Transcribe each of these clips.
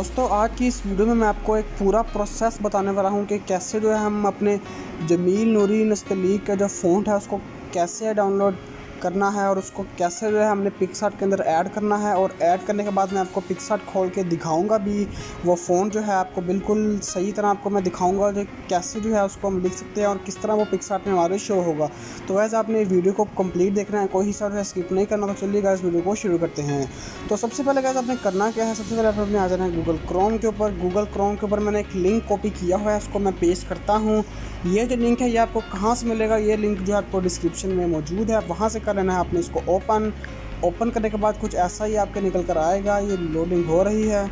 दोस्तों आज की इस वीडियो में मैं आपको एक पूरा प्रोसेस बताने वाला हूं कि कैसे जो है हम अपने जमील नूरी नस्तलीक का जो फ़ॉन्ट है उसको कैसे डाउनलोड करना है और उसको कैसे जो है हमने पिक्सआर्ट के अंदर ऐड करना है। और ऐड करने के बाद मैं आपको पिक्सआर्ट खोल के दिखाऊंगा भी, वो फ़ॉन्ट जो है आपको बिल्कुल सही तरह आपको मैं दिखाऊंगा जो कैसे जो है उसको हम लिख सकते हैं और किस तरह वो पिक्सआर्ट में हमारे शो होगा। तो वैसे आपने वीडियो को कंप्लीट देखना है, कोई हिस्सा जो है स्किप नहीं करना। तो चलिएगा इस वीडियो को शुरू करते हैं। तो सबसे पहले गाइस आपने करना क्या है, सबसे पहले आपने आ जाना है गूगल क्रोम के ऊपर। गूगल क्रोम के ऊपर मैंने एक लिंक कॉपी किया हुआ है, उसको मैं पेस्ट करता हूँ। ये जो लिंक है ये आपको कहाँ से मिलेगा, ये लिंक जो है आपको डिस्क्रिप्शन में मौजूद है, आप वहाँ से लेना है। आपने इसको ओपन करने के बाद कुछ ऐसा ही आपके निकल कर आएगा। ये लोडिंग हो रही है,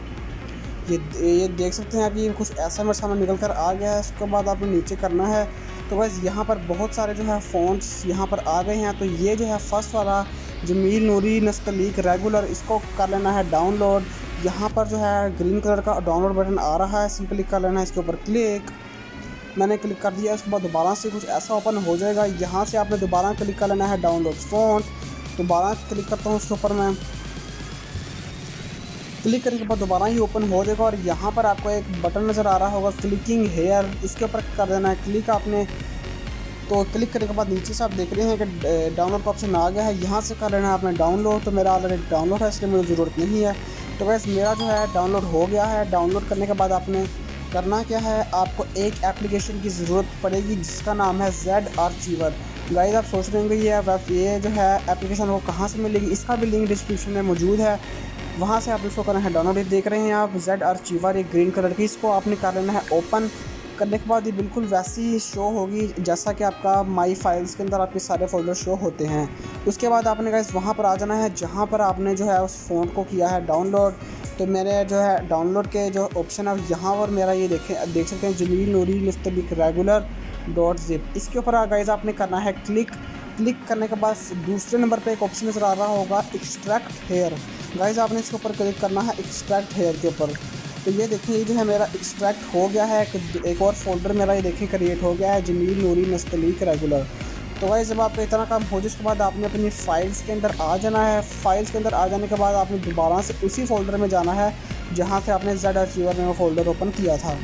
ये देख सकते हैं आप, ये कुछ ऐसा मेरे सामने निकल कर आ गया है। इसके बाद आपने नीचे करना है। तो बस यहाँ पर बहुत सारे जो है फ़ॉन्ट्स यहाँ पर आ गए हैं। तो ये जो है फर्स्ट वाला जमील नूरी नस्तलीक रेगुलर, इसको कर लेना है डाउनलोड। यहाँ पर जो है ग्रीन कलर का डाउनलोड बटन आ रहा है, सिंपली कर लेना है इसके ऊपर क्लिक। मैंने क्लिक कर दिया, उसके बाद दोबारा से कुछ ऐसा ओपन हो जाएगा। यहाँ से आपने दोबारा क्लिक कर लेना है डाउनलोड फ़ॉन्ट। दोबारा क्लिक करता हूँ उसके ऊपर, मैं क्लिक करने के बाद दोबारा ही ओपन हो जाएगा। और यहाँ पर आपको एक बटन नज़र आ रहा होगा क्लिकिंग हेयर, इसके ऊपर कर देना है क्लिक आपने। तो क्लिक करने के बाद नीचे से आप देख रहे हैं कि डाउनलोड का ऑप्शन आ गया है, यहाँ से कर लेना है आपने डाउनलोड। तो मेरा ऑलरेडी डाउनलोड है इसलिए मुझे ज़रूरत नहीं है। तो बस मेरा जो है डाउनलोड हो गया है। डाउनलोड करने के बाद आपने करना क्या है, आपको एक एप्लीकेशन की ज़रूरत पड़ेगी जिसका नाम है ZArchiver। गाइस आप सोच रहे होंगे ये जो है एप्लीकेशन वो कहाँ से मिलेगी, इसका भी लिंक डिस्क्रिप्शन में मौजूद है, वहाँ से आप इसको करना है डाउनलोड। देख रहे हैं आप ZArchiver एक ग्रीन कलर की, इसको आपने कर लेना है ओपन। करने के बाद ये बिल्कुल वैसी ही शो होगी जैसा कि आपका माई फाइल्स के अंदर आपके सारे फोल्डर शो होते हैं। उसके बाद आपने गाइस वहाँ पर आ जाना है जहाँ पर आपने जो है उस फ़ॉन्ट को किया है डाउनलोड। तो मेरे जो है डाउनलोड के जो ऑप्शन है यहाँ पर मेरा ये देख सकते हैं जमील नूरी नस्तलीक रेगुलर .zip, इसके ऊपर गाइस आपने करना है क्लिक। क्लिक करने के बाद दूसरे नंबर पे एक ऑप्शन नज़र आ रहा होगा एक्सट्रैक्ट हेयर। गाइस आपने इसके ऊपर क्लिक करना है एक्सट्रैक्ट हेयर के ऊपर। तो ये देखें ये जो है मेरा एक्सट्रैक्ट हो गया है, एक और फोल्डर मेरा ये देखें क्रिएट हो गया है जमील नूरी नस्तलीक रेगुलर। तो गाइस जब आप इतना काम हो जाए उसके बाद आपने अपनी फ़ाइल्स के अंदर आ जाना है। फ़ाइल्स के अंदर आ जाने के बाद आपने दोबारा से उसी फोल्डर में जाना है जहां से आपने ZArchiver में वो फोल्डर ओपन किया था।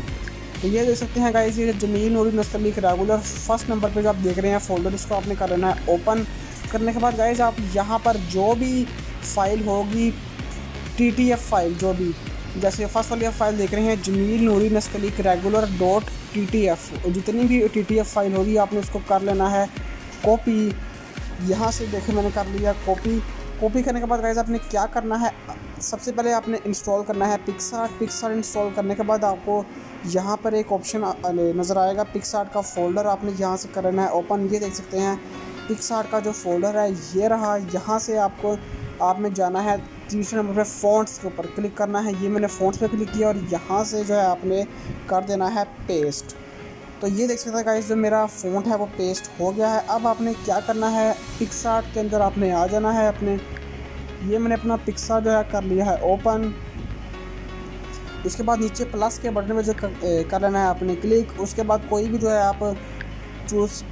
तो ये देख सकते हैं गाइस ये Jameel Noori Nastaleeq regular first number पे जो आप देख रहे हैं फोल्डर, इसको आपने कर लेना है ओपन। करने के बाद गाइस आप यहाँ पर जो भी फ़ाइल होगी TTF फाइल, जो भी जैसे फर्स्ट वाली फ़ाइल देख रहे हैं जमील नूरी नस्तलीक रेगुलर .TTF, जितनी भी TTF फाइल होगी आपने उसको कर लेना है कॉपी। यहाँ से देखें मैंने कर लिया कॉपी। कॉपी करने के बाद गाइस आपने क्या करना है, सबसे पहले आपने इंस्टॉल करना है पिक्सआर्ट। पिक्सआर्ट इंस्टॉल करने के बाद आपको यहाँ पर एक ऑप्शन नज़र आएगा पिक्सआर्ट का फ़ोल्डर, आपने यहाँ से करना है ओपन। ये देख सकते हैं पिक्सआर्ट का जो फोल्डर है ये रहा। यहाँ से आपको आपने जाना है तीसरे नंबर पर फ़ॉन्ट्स के ऊपर क्लिक करना है। ये मैंने फ़ॉन्ट्स पर क्लिक किया और यहाँ से जो है आपने कर देना है पेस्ट। तो ये देख सकते हैं गाइस जो मेरा फ़ॉन्ट है वो पेस्ट हो गया है। अब आपने क्या करना है पिक्सआर्ट के अंदर आपने आ जाना है अपने, ये मैंने अपना पिक्सआर्ट जो है कर लिया है ओपन। उसके बाद नीचे प्लस के बटन पे जो कर लेना है आपने क्लिक। उसके बाद कोई भी जो है आप चूज़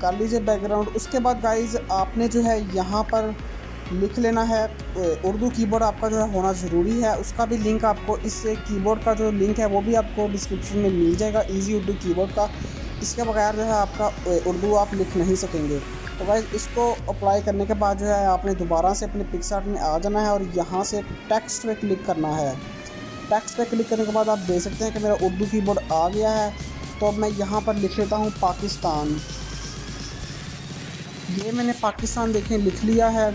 कर लीजिए बैकग्राउंड। उसके बाद गाइस आपने जो है यहाँ पर लिख लेना है उर्दू कीबोर्ड आपका जो है होना ज़रूरी है। उसका भी लिंक आपको इस कीबोर्ड का जो लिंक है वो भी आपको डिस्क्रिप्शन में मिल जाएगा ईजी उर्दू कीबोर्ड का। इसके बगैर जो है आपका उर्दू आप लिख नहीं सकेंगे। तो गाइस इसको अप्लाई करने के बाद जो है आपने दोबारा से अपने पिक्सआर्ट में आ जाना है और यहाँ से टेक्स्ट पे क्लिक करना है। टेक्स्ट पे क्लिक करने के बाद आप देख सकते हैं कि मेरा उर्दू कीबोर्ड आ गया है। तो अब मैं यहाँ पर लिख लेता हूँ पाकिस्तान। ये मैंने पाकिस्तान देखें लिख लिया है,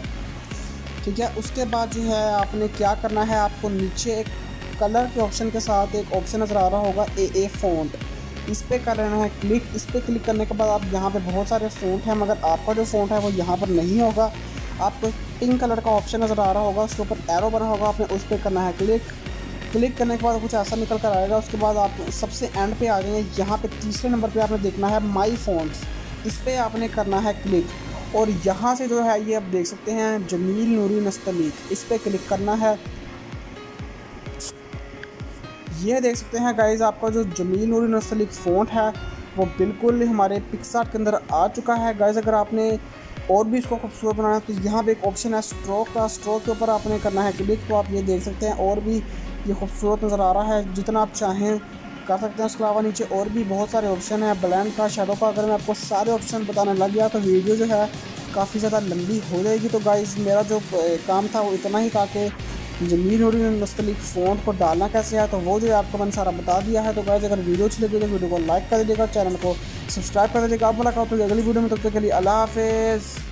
ठीक है। उसके बाद जो है आपने क्या करना है, आपको नीचे एक कलर के ऑप्शन के साथ एक ऑप्शन नज़र आ रहा होगा AA फ़ॉन्ट, इस पर कर लेना है क्लिक। इस पर क्लिक करने के बाद आप यहाँ पे बहुत सारे फ़ॉन्ट हैं मगर आपका जो फ़ॉन्ट है वो यहाँ पर नहीं होगा। आपको पिंक कलर का ऑप्शन नज़र आ रहा होगा, उसके ऊपर एरो बना होगा, आपने उस पर करना है क्लिक। क्लिक करने के बाद कुछ ऐसा निकल कर आएगा। उसके बाद आप सबसे एंड पे आ जाएंगे, यहाँ पर तीसरे नंबर पर आपने देखना है माई फ़ॉन्ट्स, इस पर आपने करना है क्लिक। और यहाँ से जो है ये आप देख सकते हैं जमील नूरी नस्तलीक, इस पर क्लिक करना है। ये देख सकते हैं गाइस आपका जो जमील नूरी नस्तलीक फ़ॉन्ट है वो बिल्कुल हमारे पिक्सआर्ट के अंदर आ चुका है। गाइस अगर आपने और भी इसको खूबसूरत बनाना है तो यहाँ पे एक ऑप्शन है स्ट्रोक का, स्ट्रोक के ऊपर आपने करना है क्लिक। तो आप ये देख सकते हैं और भी ये खूबसूरत नज़र आ रहा है, जितना आप चाहें कर सकते हैं। उसके अलावा नीचे और भी बहुत सारे ऑप्शन हैं, ब्लैंड का, शेडो का। अगर मैं आपको सारे ऑप्शन बताने लग गया तो वीडियो जो है काफ़ी ज़्यादा लंबी हो जाएगी। तो गाइज़ मेरा जो काम था वो इतना ही था कि जमील नूरी नस्तलीक फ़ॉन्ट को डालना कैसे है, तो वो जो है आपको मैंने सारा बता दिया है। तो गाइज़ अगर वीडियो अच्छी लगी तो वीडियो को लाइक कर दीजिएगा, चैनल को सब्सक्राइब कर दीजिएगा। आप मुलाकात होगी अगली वीडियो में, तब तक के लिए अल्लाह हाफ़िज़।